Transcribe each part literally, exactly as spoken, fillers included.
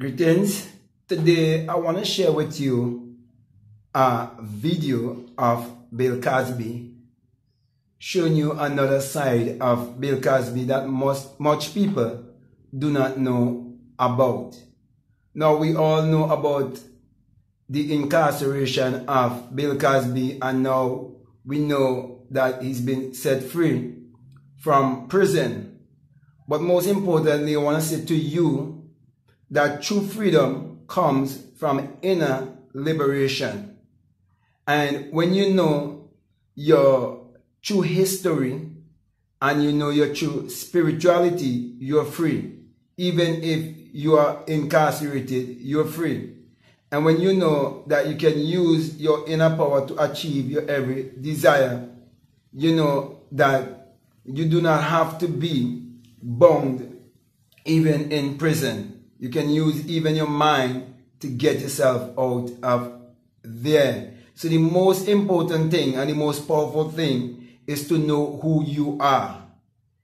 Greetings. Today I want to share with you a video of Bill Cosby, showing you another side of Bill Cosby that most much people do not know about. Now, we all know about the incarceration of Bill Cosby, and now we know that he's been set free from prison. But most importantly, I want to say to you that true freedom comes from inner liberation. And when you know your true history and you know your true spirituality, you're free. Even if you are incarcerated, you're free. And when you know that you can use your inner power to achieve your every desire, you know that you do not have to be bound even in prison. You can use even your mind to get yourself out of there. So the most important thing and the most powerful thing is to know who you are.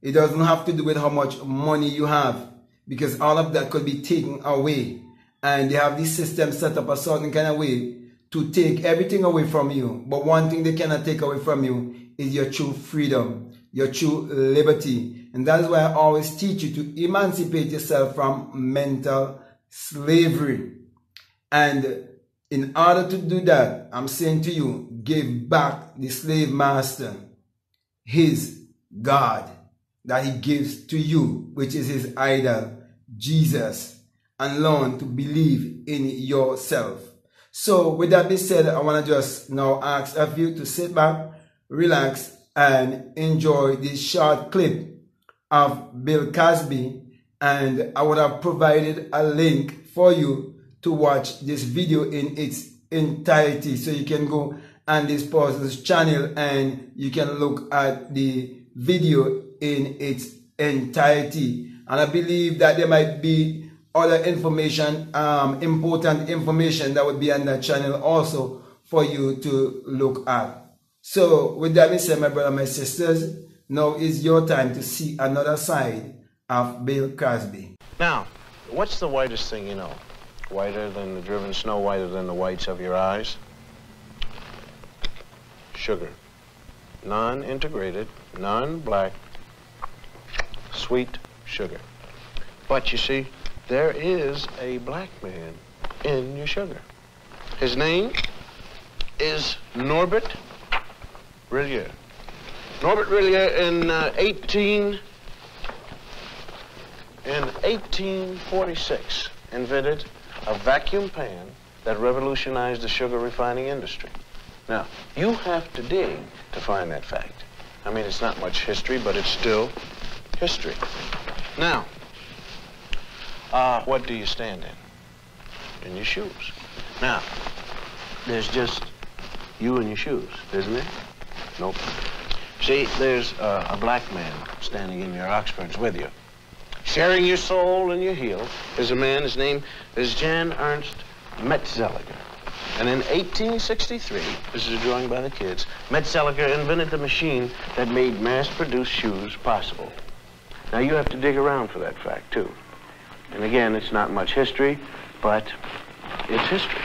It doesn't have to do with how much money you have, because all of that could be taken away. And they have this system set up a certain kind of way to take everything away from you. But one thing they cannot take away from you is your true freedom, your true liberty. And that's why I always teach you to emancipate yourself from mental slavery. And in order to do that, I'm saying to you, give back the slave master his God that he gives to you, which is his idol, Jesus, and learn to believe in yourself. So with that being said, I want to just now ask of you to sit back, relax, and enjoy this short clip of Bill Cosby, and I would have provided a link for you to watch this video in its entirety, so you can go on this person's channel and you can look at the video in its entirety. And I believe that there might be other information, um, important information that would be on that channel also for you to look at. So with that being said, my brother and my sisters, now is your time to see another side of Bill Cosby. Now, what's the whitest thing you know? Whiter than the driven snow, whiter than the whites of your eyes? Sugar. Non-integrated, non-black, sweet sugar. But you see, there is a black man in your sugar. His name is Norbert Rillier. Norbert Rillier in uh, eighteen in eighteen forty-six invented a vacuum pan that revolutionized the sugar refining industry. Now, you have to dig to find that fact. I mean, it's not much history, but it's still history. Now, uh, what do you stand in? In your shoes. Now, there's just you and your shoes, isn't there? Nope. See, there's uh, a black man standing in your Oxfords with you. Sharing your soul and your heel is a man, his name is Jan Ernst Metzeliger. And in eighteen sixty-three, this is a drawing by the kids, Metzeliger invented the machine that made mass-produced shoes possible. Now, you have to dig around for that fact, too. And again, it's not much history, but it's history.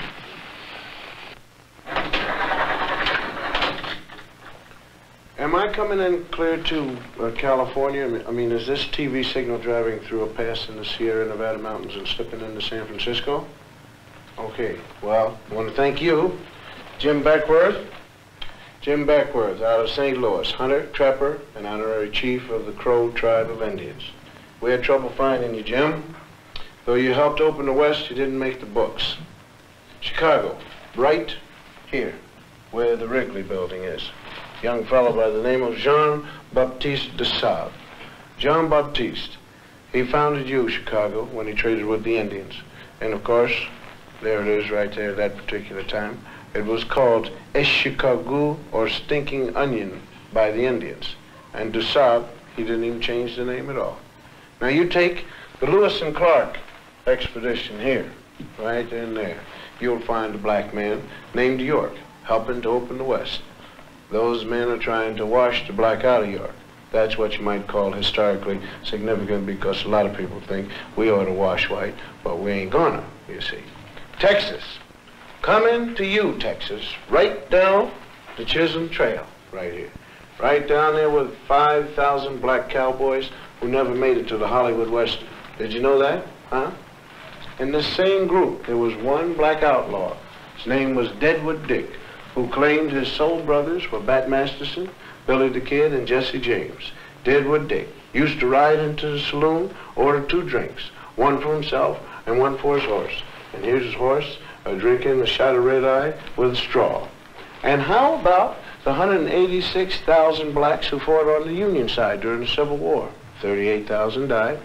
Am I coming in clear to uh, California? I mean, is this T V signal driving through a pass in the Sierra Nevada mountains and slipping into San Francisco? Okay, well, I want to thank you, Jim Beckworth. Jim Beckworth, out of Saint Louis, hunter, trapper, and honorary chief of the Crow tribe of Indians. We had trouble finding you, Jim. Though you helped open the West, you didn't make the books. Chicago, right here, where the Wrigley Building is. Young fellow by the name of Jean-Baptiste de Sable. Jean-Baptiste, he founded you, Chicago, when he traded with the Indians. And of course, there it is right there at that particular time. It was called Eschicagou, or Stinking Onion, by the Indians. And de Sable, he didn't even change the name at all. Now you take the Lewis and Clark expedition here, right in there. You'll find a black man named York, helping to open the West. Those men are trying to wash the black out of York. That's what you might call historically significant, because a lot of people think we ought to wash white, but we ain't gonna, you see. Texas, coming to you, Texas, right down the Chisholm Trail, right here. Right down there with five thousand black cowboys who never made it to the Hollywood Western. Did you know that, huh? In this same group, there was one black outlaw. His name was Deadwood Dick, who claimed his soul brothers were Bat Masterson, Billy the Kid, and Jesse James. Deadwood Dick used to ride into the saloon, order two drinks, one for himself and one for his horse. And here's his horse uh, drinking a shot of red eye with a straw. And how about the one hundred eighty-six thousand blacks who fought on the Union side during the Civil War? thirty-eight thousand died.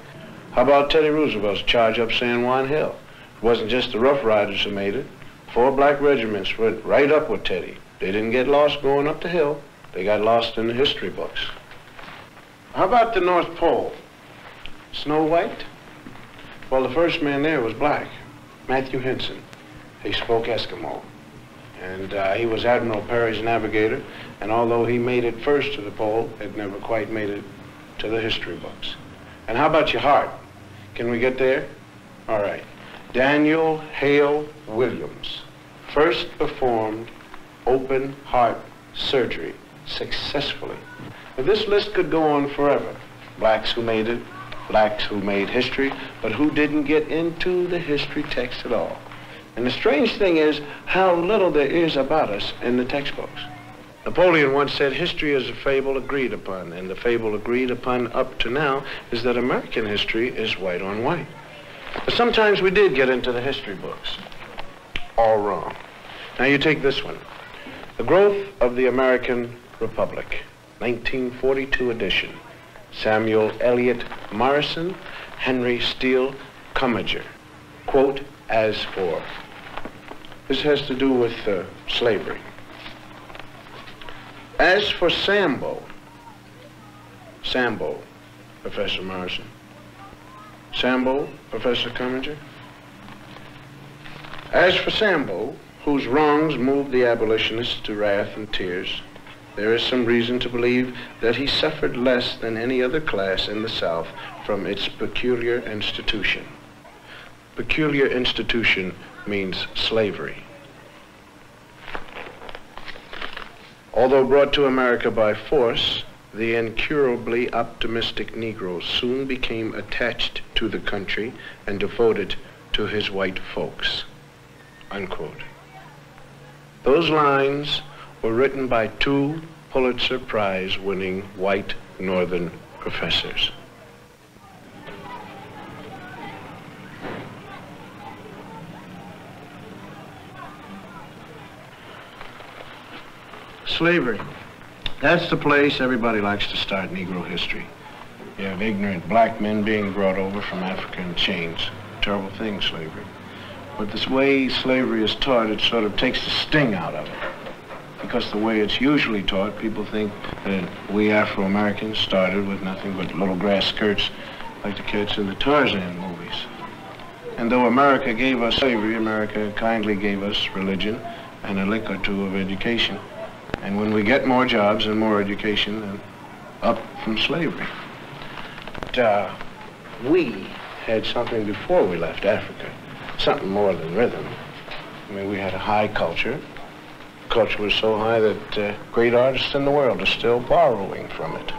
How about Teddy Roosevelt's charge up San Juan Hill? It wasn't just the Rough Riders who made it. Four black regiments went right up with Teddy. They didn't get lost going up the hill. They got lost in the history books. How about the North Pole? Snow White? Well, the first man there was black, Matthew Henson. He spoke Eskimo. And uh, he was Admiral Perry's navigator. And although he made it first to the pole, it never quite made it to the history books. And how about your heart? Can we get there? All right. Daniel Hale Williams first performed open heart surgery successfully. Now, this list could go on forever. Blacks who made it, blacks who made history, but who didn't get into the history text at all. And the strange thing is how little there is about us in the textbooks. Napoleon once said, history is a fable agreed upon, and the fable agreed upon up to now is that American history is white on white. But sometimes we did get into the history books all wrong. Now you take this one. The Growth of the American Republic, nineteen forty-two edition. Samuel Eliot Morrison, Henry Steele Commager. Quote, as for. This has to do with uh, slavery. As for Sambo, Sambo, Professor Morrison, Sambo, Professor Commager, as for Sambo, whose wrongs moved the abolitionists to wrath and tears, there is some reason to believe that he suffered less than any other class in the South from its peculiar institution. Peculiar institution means slavery. Although brought to America by force, the incurably optimistic Negro soon became attached to the country and devoted to his white folks. Unquote. Those lines were written by two Pulitzer Prize-winning white northern professors. Slavery. That's the place everybody likes to start Negro history. You have ignorant black men being brought over from Africa in chains. Terrible thing, slavery. But this way slavery is taught, it sort of takes the sting out of it. Because the way it's usually taught, people think that we Afro-Americans started with nothing but little grass skirts like the kids in the Tarzan movies. And though America gave us slavery, America kindly gave us religion and a lick or two of education. And when we get more jobs and more education, uh, up from slavery. But uh, we had something before we left Africa, something more than rhythm. I mean, we had a high culture. Culture was so high that uh, great artists in the world are still borrowing from it.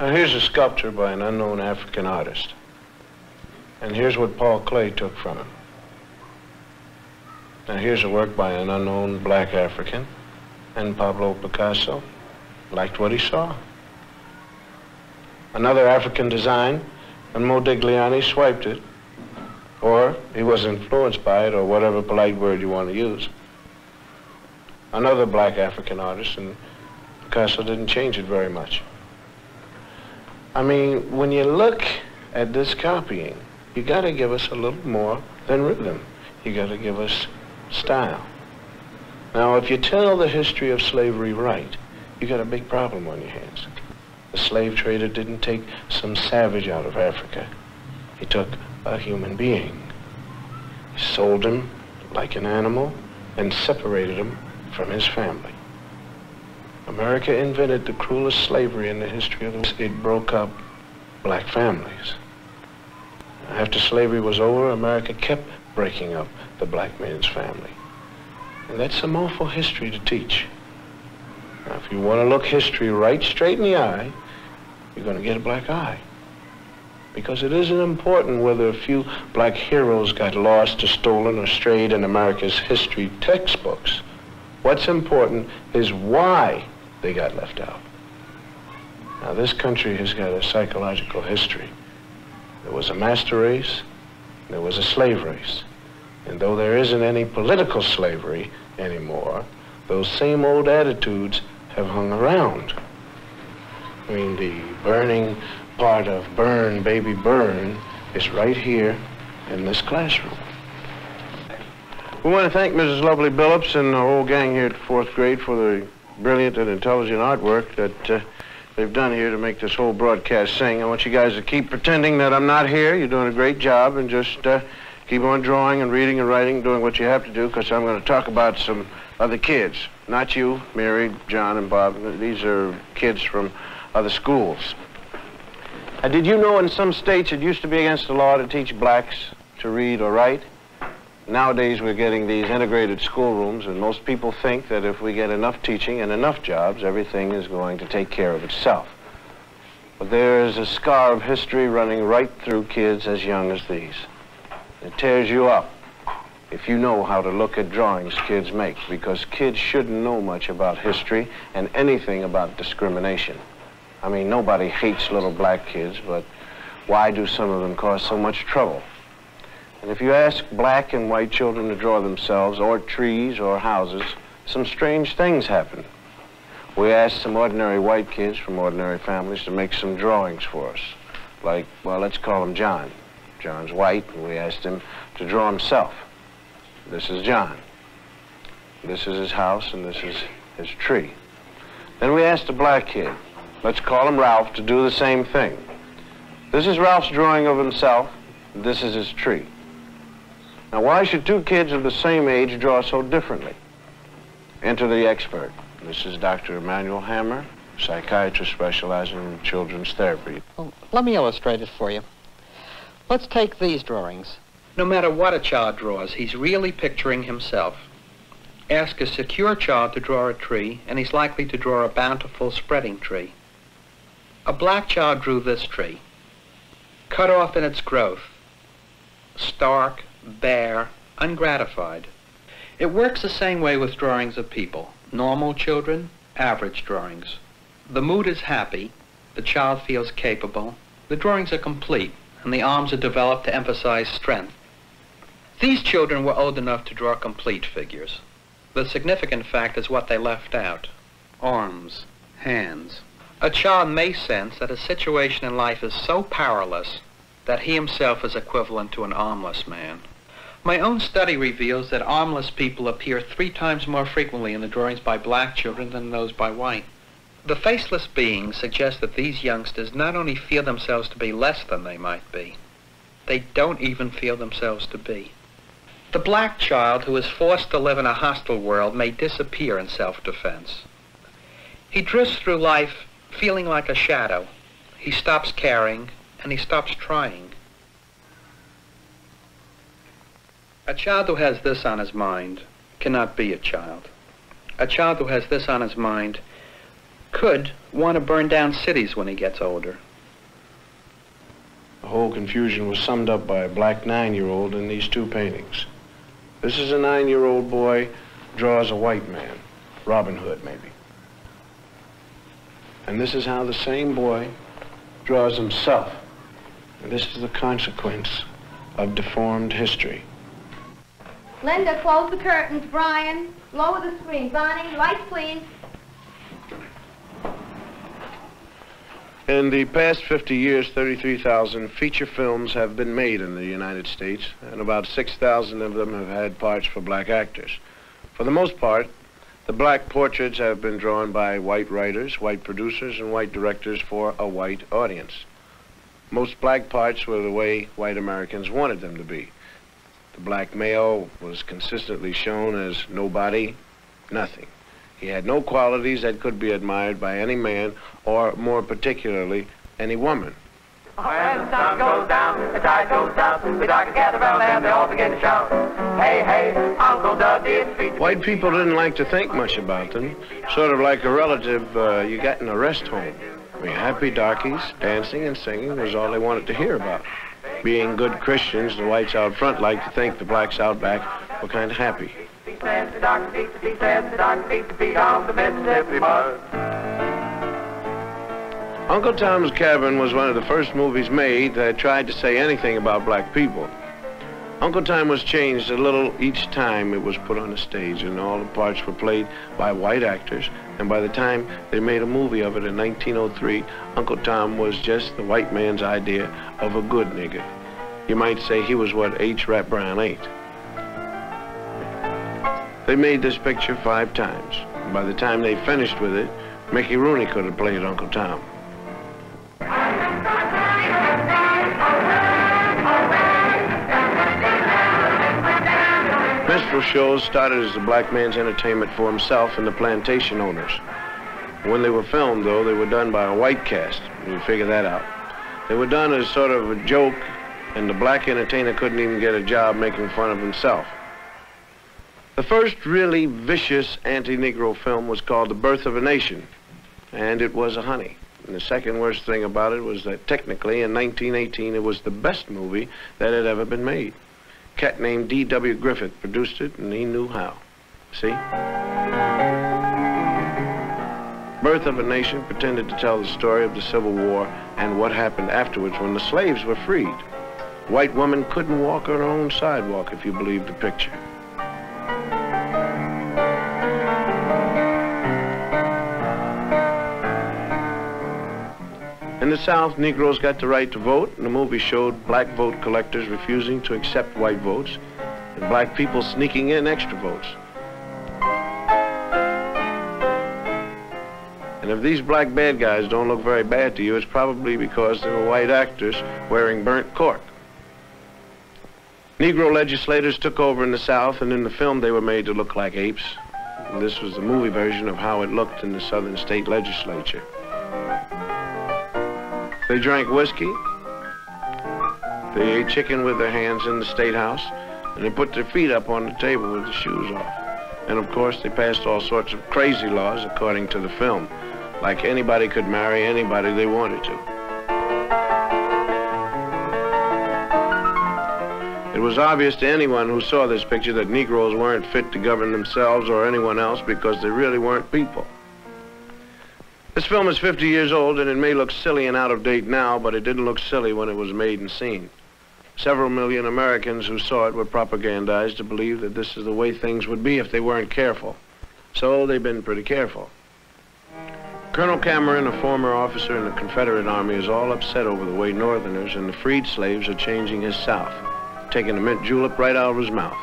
Now, here's a sculpture by an unknown African artist. And here's what Paul Klee took from him. Now, here's a work by an unknown black African, and Pablo Picasso liked what he saw. Another African design, and Modigliani swiped it, or he was influenced by it, or whatever polite word you want to use. Another black African artist, and Picasso didn't change it very much. I mean, when you look at this copying, you got to give us a little more than rhythm. You got to give us style. Now, if you tell the history of slavery right, you got a big problem on your hands. The slave trader didn't take some savage out of Africa. He took a human being. He sold him like an animal and separated him from his family. America invented the cruelest slavery in the history of the West. It broke up black families. After slavery was over, America kept breaking up the black man's family. And that's some awful history to teach. Now, if you want to look history right straight in the eye, you're going to get a black eye. Because it isn't important whether a few black heroes got lost or stolen or strayed in America's history textbooks. What's important is why they got left out. Now, this country has got a psychological history. There was a master race, there was a slave race. And though there isn't any political slavery anymore, those same old attitudes have hung around. I mean, the burning part of Burn, Baby Burn is right here in this classroom. We want to thank Missus Lovely Billups and the whole gang here at fourth grade for the brilliant and intelligent artwork that uh, they've done here to make this whole broadcast sing. I want you guys to keep pretending that I'm not here. You're doing a great job, and just uh, keep on drawing and reading and writing, doing what you have to do, because I'm going to talk about some other kids. Not you, Mary, John, and Bob. These are kids from other schools. Uh, did you know in some states it used to be against the law to teach blacks to read or write? Nowadays we're getting these integrated schoolrooms, and most people think that if we get enough teaching and enough jobs, everything is going to take care of itself. But there is a scar of history running right through kids as young as these. It tears you up if you know how to look at drawings kids make, because kids shouldn't know much about history and anything about discrimination. I mean, nobody hates little black kids, but why do some of them cause so much trouble? And if you ask black and white children to draw themselves, or trees, or houses, some strange things happen. We asked some ordinary white kids from ordinary families to make some drawings for us. Like, well, let's call him John. John's white, and we asked him to draw himself. This is John. This is his house, and this is his tree. Then we asked a black kid, let's call him Ralph, to do the same thing. This is Ralph's drawing of himself. This is his tree. Now, why should two kids of the same age draw so differently? Enter the expert. This is Doctor Emmanuel Hammer, psychiatrist specializing in children's therapy. Well, let me illustrate it for you. Let's take these drawings. No matter what a child draws, he's really picturing himself. Ask a secure child to draw a tree, and he's likely to draw a bountiful, spreading tree. A black child drew this tree, cut off in its growth, stark, bare, ungratified. It works the same way with drawings of people, normal children, average drawings. The mood is happy, the child feels capable, the drawings are complete, and the arms are developed to emphasize strength. These children were old enough to draw complete figures. The significant fact is what they left out, arms, hands. A child may sense that a situation in life is so powerless that he himself is equivalent to an armless man. My own study reveals that armless people appear three times more frequently in the drawings by black children than those by white. The faceless being suggests that these youngsters not only feel themselves to be less than they might be, they don't even feel themselves to be. The black child who is forced to live in a hostile world may disappear in self-defense. He drifts through life feeling like a shadow. He stops caring, and he stops trying. A child who has this on his mind cannot be a child. A child who has this on his mind could want to burn down cities when he gets older. The whole confusion was summed up by a black nine-year-old in these two paintings. This is a nine-year-old boy draws a white man, Robin Hood, maybe. And this is how the same boy draws himself. And this is the consequence of deformed history. Linda, close the curtains. Brian, lower the screen. Bonnie, light, please. In the past fifty years, thirty-three thousand feature films have been made in the United States, and about six thousand of them have had parts for black actors. For the most part, the black portraits have been drawn by white writers, white producers, and white directors for a white audience. Most black parts were the way white Americans wanted them to be. The black male was consistently shown as nobody, nothing. He had no qualities that could be admired by any man, or more particularly, any woman. When the sun goes down, the tide goes down, we like a gather round and they all begin to shout, hey, hey, Uncle Dudley and Feet. White people didn't like to think much about them, sort of like a relative uh, you got in a rest home. I mean, happy darkies, dancing and singing was all they wanted to hear about. Being good Christians, the whites out front like to think the blacks out back were kind of happy. Uncle Tom's Cabin was one of the first movies made that tried to say anything about black people. Uncle Tom was changed a little each time it was put on the stage, and all the parts were played by white actors, and by the time they made a movie of it in nineteen oh three, Uncle Tom was just the white man's idea of a good nigger. You might say he was what H. Rap Brown ate. They made this picture five times. By the time they finished with it, Mickey Rooney could have played Uncle Tom. Minstrel shows started as a black man's entertainment for himself and the plantation owners. When they were filmed, though, they were done by a white cast. You figure that out. They were done as sort of a joke, and the black entertainer couldn't even get a job making fun of himself. The first really vicious anti-Negro film was called The Birth of a Nation, and it was a honey. And the second worst thing about it was that technically in nineteen eighteen it was the best movie that had ever been made. A cat named D W Griffith produced it, and he knew how. See? Birth of a Nation pretended to tell the story of the Civil War and what happened afterwards when the slaves were freed. White woman couldn't walk her own sidewalk, if you believe the picture. In the South, Negroes got the right to vote, and the movie showed black vote collectors refusing to accept white votes, and black people sneaking in extra votes. And if these black bad guys don't look very bad to you, it's probably because they were white actors wearing burnt cork. Negro legislators took over in the South, and in the film they were made to look like apes. And this was the movie version of how it looked in the Southern state legislature. They drank whiskey, they ate chicken with their hands in the state house, and they put their feet up on the table with the shoes off. And of course, they passed all sorts of crazy laws according to the film, like anybody could marry anybody they wanted to. It was obvious to anyone who saw this picture that Negroes weren't fit to govern themselves or anyone else because they really weren't people. This film is fifty years old, and it may look silly and out of date now, but it didn't look silly when it was made and seen. Several million Americans who saw it were propagandized to believe that this is the way things would be if they weren't careful. So they've been pretty careful. Colonel Cameron, a former officer in the Confederate Army, is all upset over the way Northerners and the freed slaves are changing his South, taking the mint julep right out of his mouth.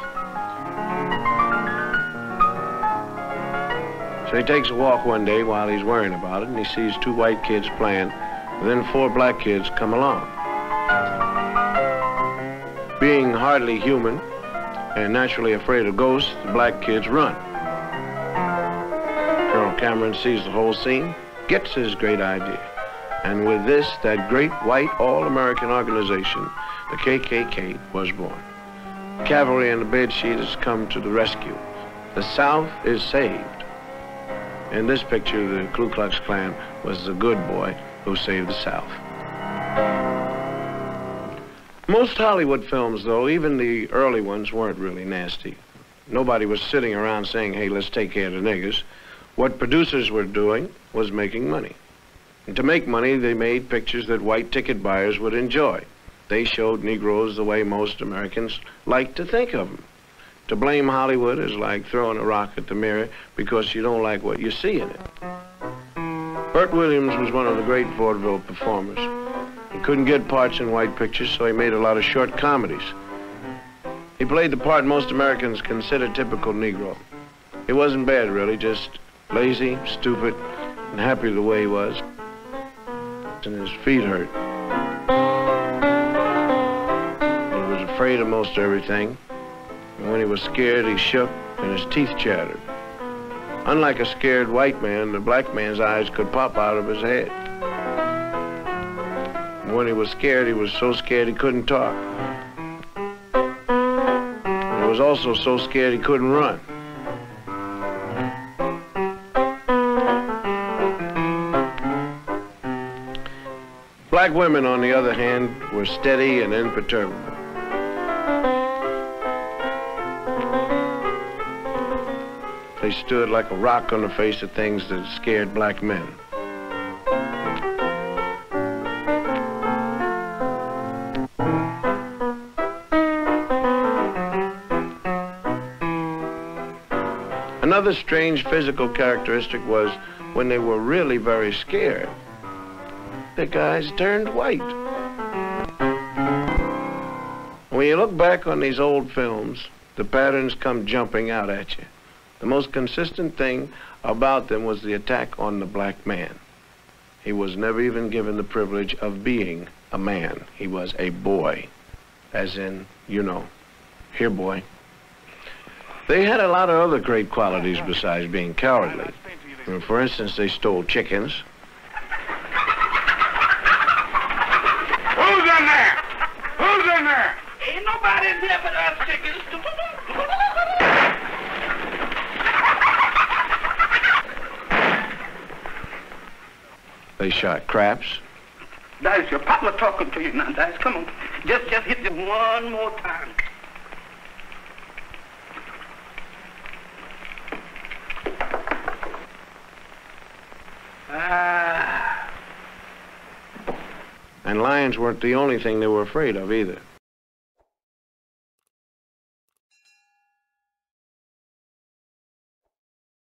So he takes a walk one day while he's worrying about it, and he sees two white kids playing, and then four black kids come along. Being hardly human and naturally afraid of ghosts, the black kids run. Colonel Cameron sees the whole scene, gets his great idea, and with this, that great white all-American organization, the K K K, was born. The cavalry and the bedsheet has come to the rescue. The South is saved. In this picture, the Ku Klux Klan was the good boy who saved the South. Most Hollywood films, though, even the early ones, weren't really nasty. Nobody was sitting around saying, hey, let's take care of the niggers. What producers were doing was making money. And to make money, they made pictures that white ticket buyers would enjoy. They showed Negroes the way most Americans like to think of them. To blame Hollywood is like throwing a rock at the mirror because you don't like what you see in it. Bert Williams was one of the great vaudeville performers. He couldn't get parts in white pictures, so he made a lot of short comedies. He played the part most Americans consider typical Negro. He wasn't bad, really, just lazy, stupid, and happy the way he was. And his feet hurt. He was afraid of most everything. And when he was scared, he shook and his teeth chattered. Unlike a scared white man, the black man's eyes could pop out of his head. When he was scared, he was so scared he couldn't talk. He was also so scared he couldn't run. Black women, on the other hand, were steady and imperturbable. They stood like a rock on the face of things that scared black men. Another strange physical characteristic was when they were really very scared, the guys turned white. When you look back on these old films, the patterns come jumping out at you. The most consistent thing about them was the attack on the black man. He was never even given the privilege of being a man. He was a boy, as in, you know, here boy. They had a lot of other great qualities besides being cowardly. For instance, they stole chickens. They shot craps. Dice, your papa talking to you now, Dice. Come on. Just just hit them one more time. Ah. And lions weren't the only thing they were afraid of either.